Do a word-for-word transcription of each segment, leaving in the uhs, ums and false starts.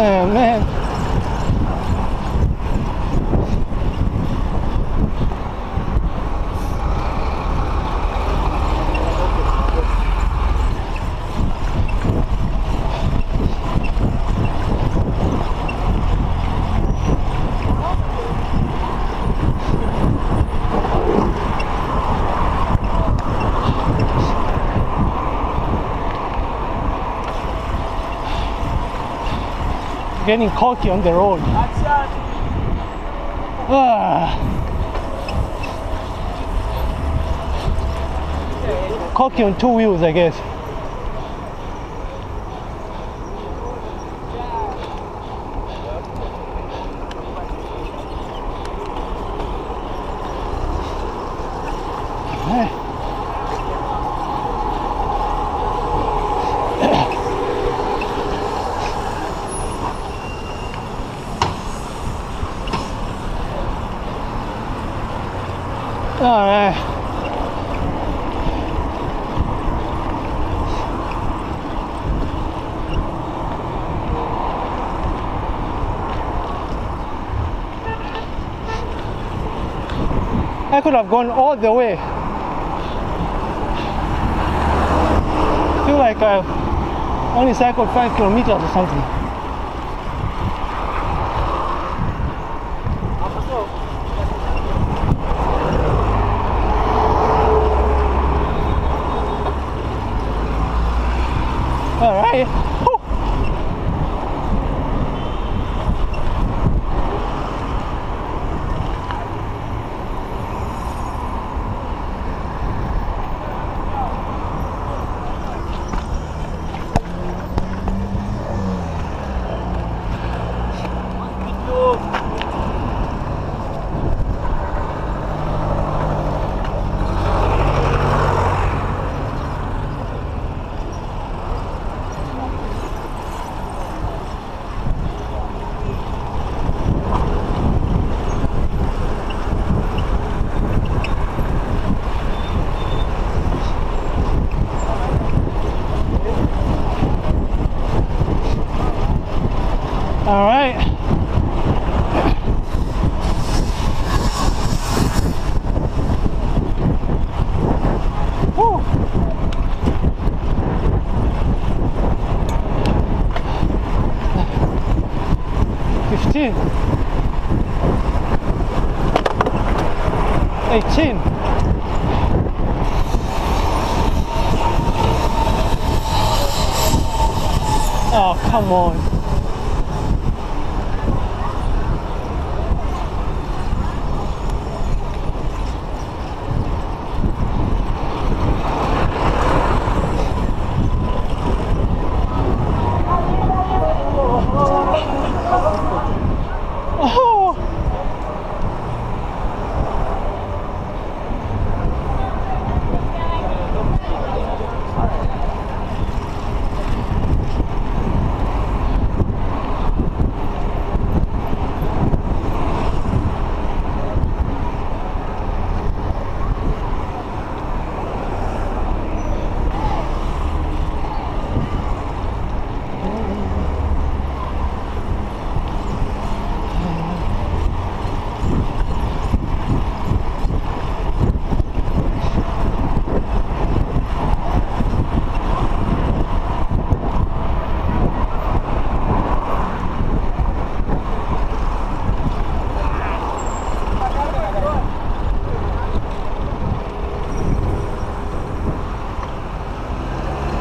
Oh man. Getting cocky on the road. Ah. Cocky on two wheels, I guess. I could have gone all the way. I feel like I've only cycled five kilometers or something. All right. eighteen. Oh, come on.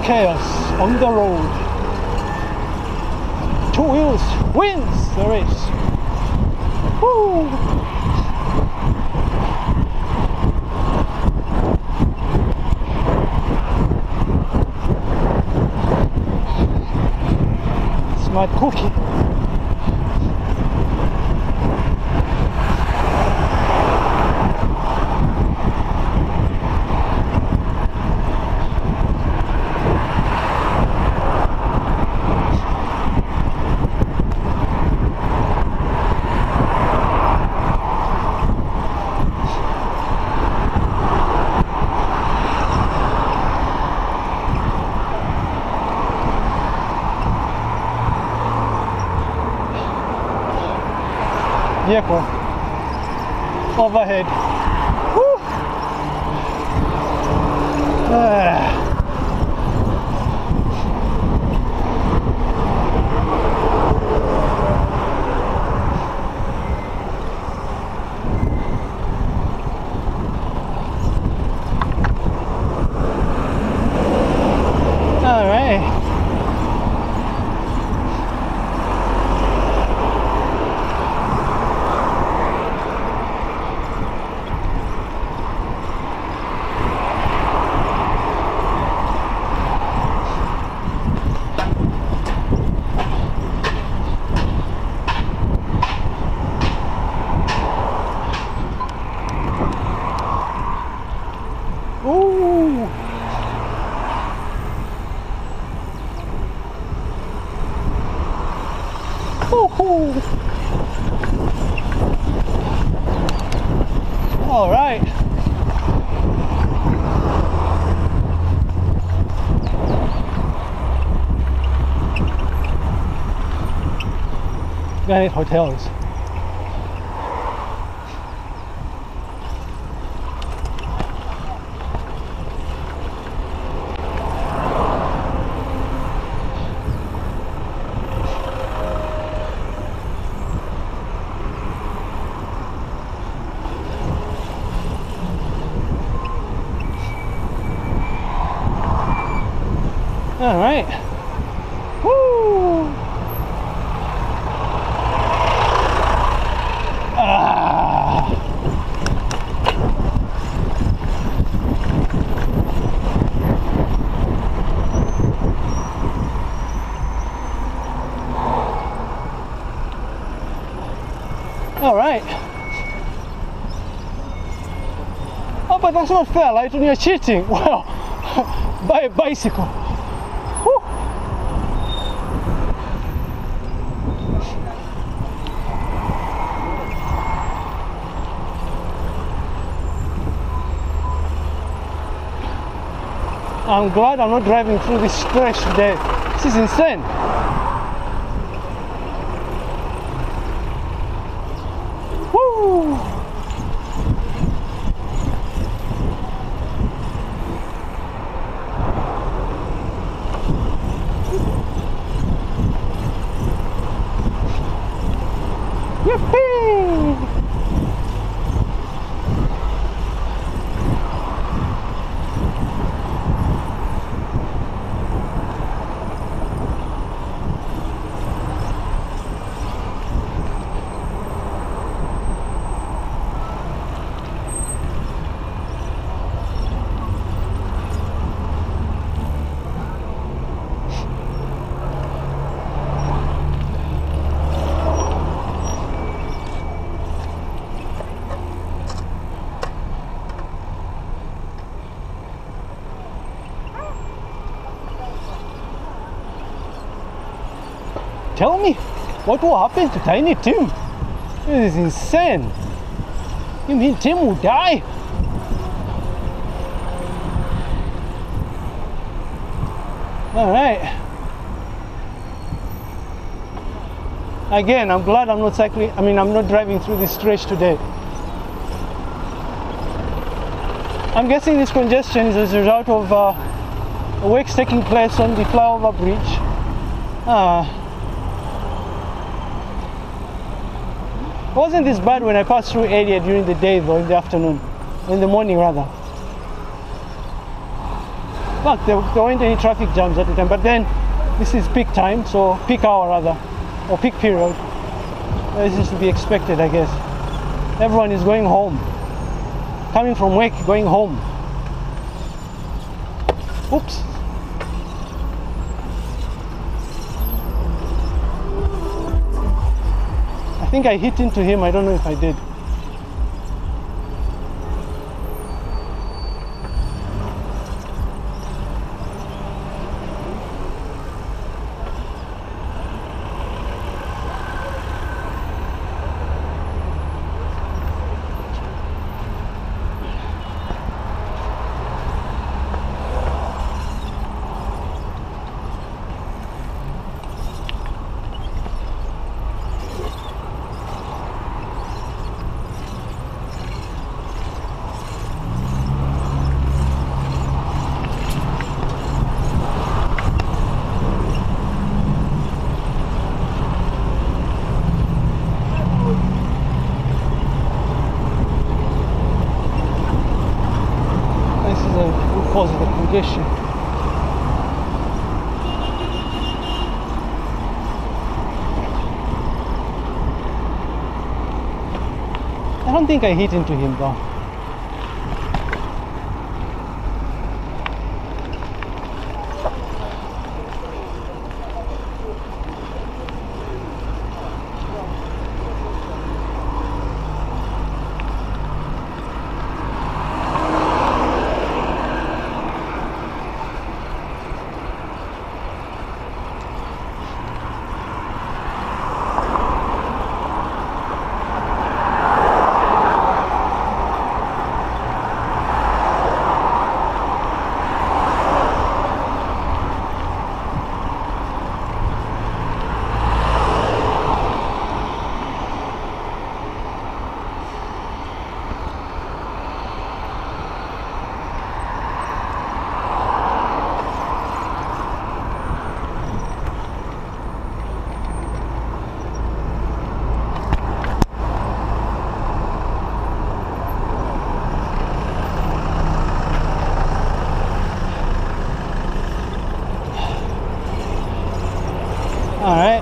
Chaos on the road. Two wheels wins the race. Woo. Smart cookie. vehicle overhead. Woo. Ah. Ooh. Ooh. All right. I hate hotels. All right. Woo! Ah. All right. Oh, but that's not fair, like you're cheating. Wow. Buy a bicycle. I'm glad I'm not driving through this stretch today. This is insane. Woo! Yippee! Tell me, what will happen to Tiny Tim? This is insane. You mean Tim will die? All right. Again, I'm glad I'm not cycling. I mean, I'm not driving through this stretch today. I'm guessing this congestion is as a result of uh, works taking place on the flyover bridge. Ah. It wasn't this bad when I passed through area during the day though, in the afternoon, in the morning rather. Look, there, there weren't any traffic jams at the time, but then this is peak time, so peak hour rather, or peak period. This is to be expected, I guess. Everyone is going home, coming from work, going home. Oops. I think I hit into him, I don't know if I did. condition. I don't think I hit into him though. All right.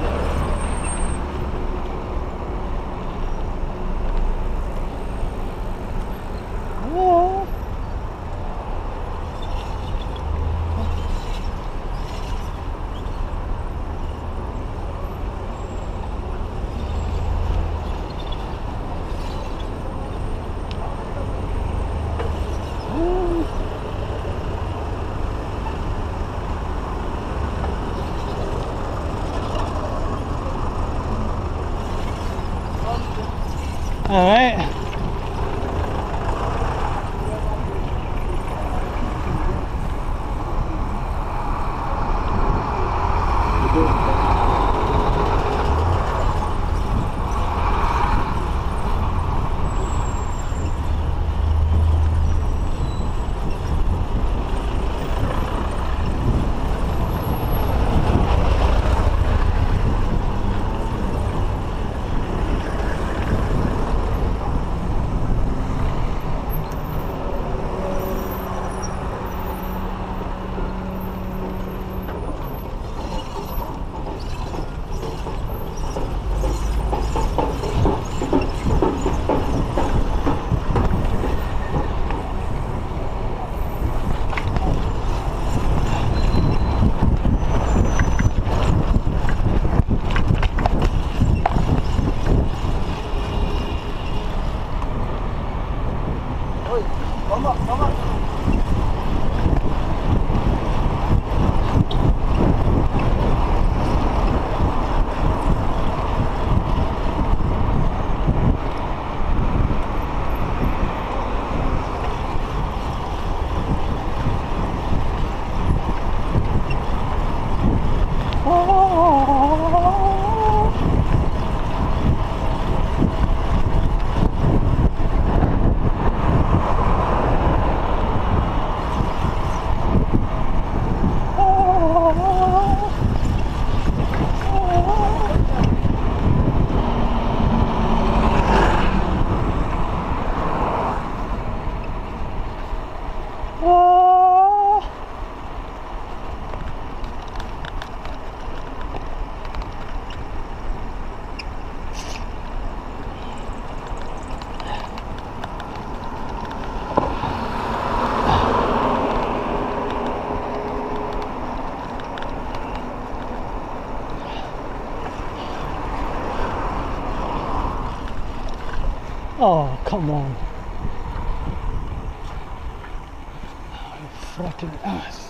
Oh, come on. You fucking ass.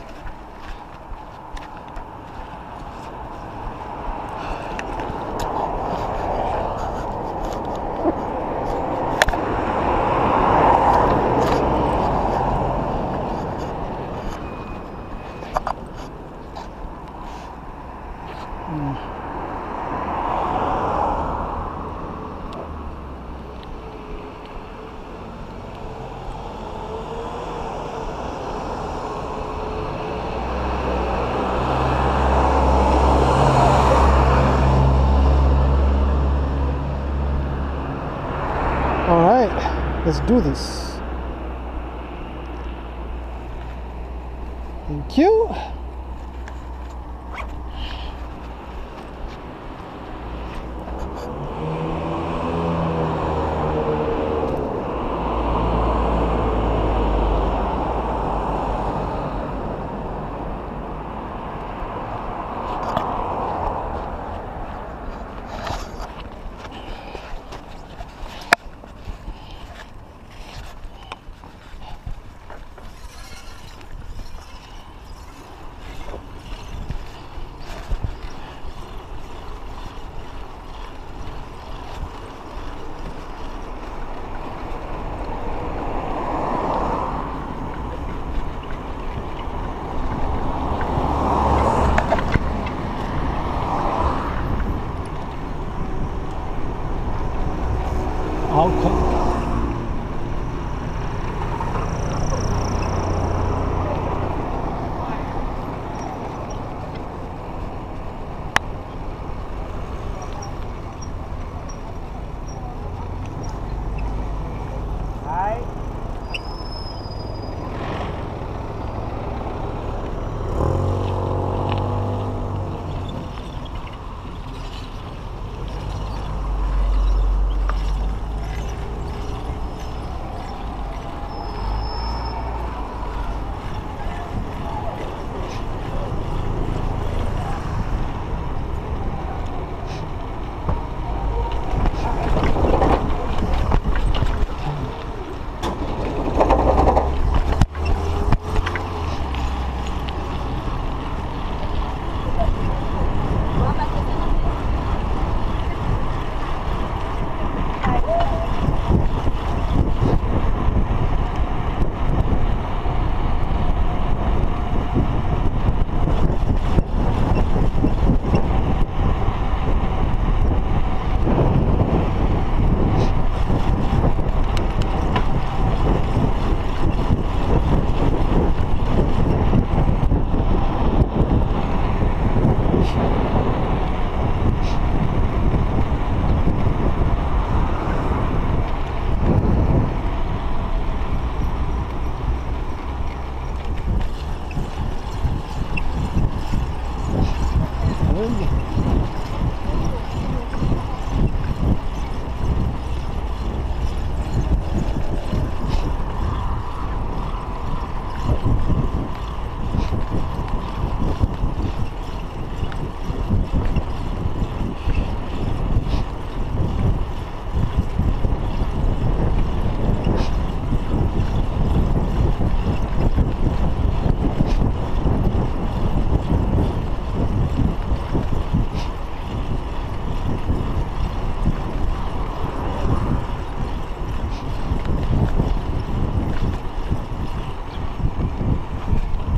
Let's do this. Thank you.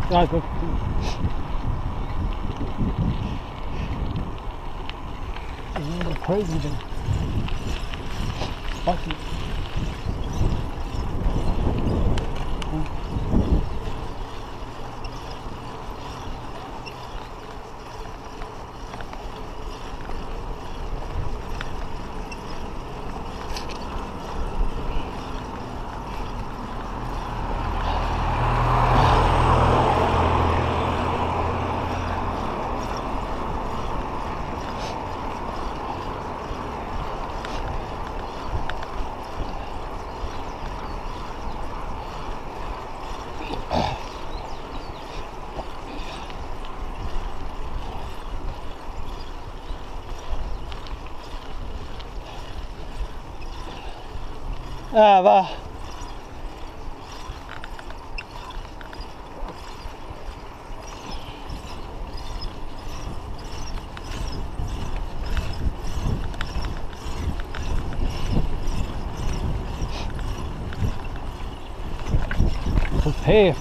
I think it's a crazy thing. Fuck it. Ah, va. Hey.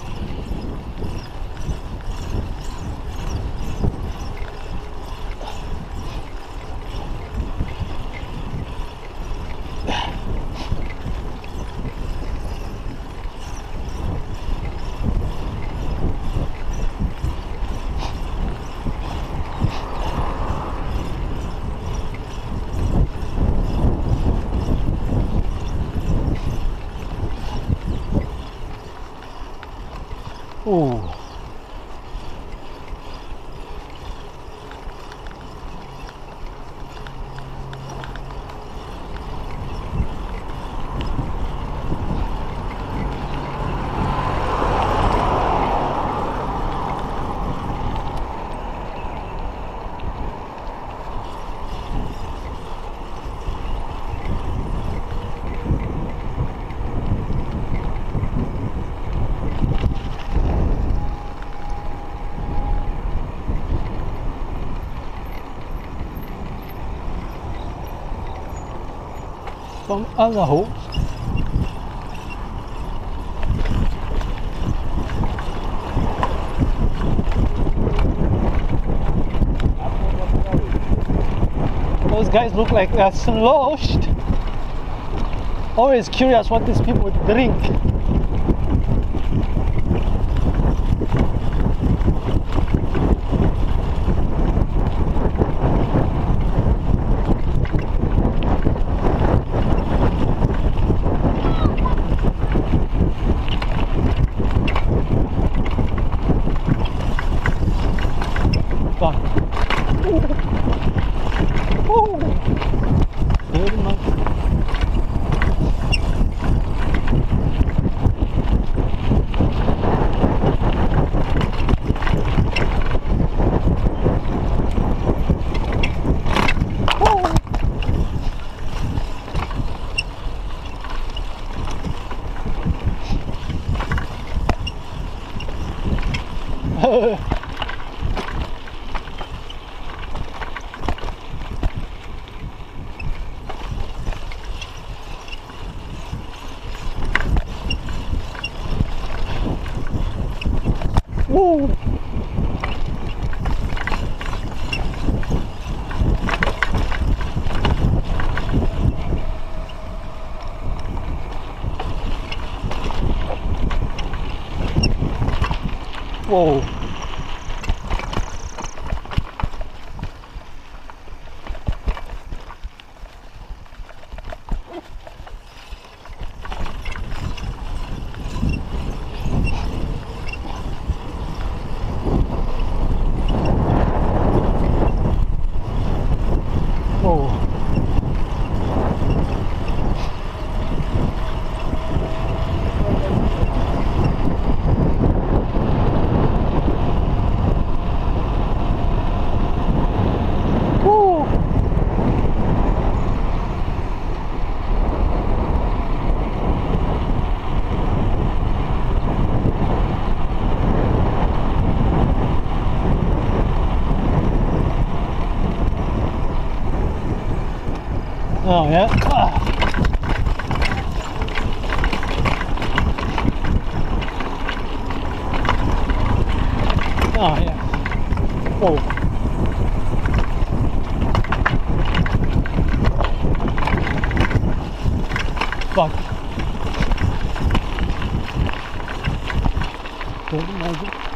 från alla håll. Those guys look like they're sloshed. Always curious what these people drink. Woo! Whoa! Oh yeah. Ah. Oh yeah. Whoa. Fuck. Don't imagine.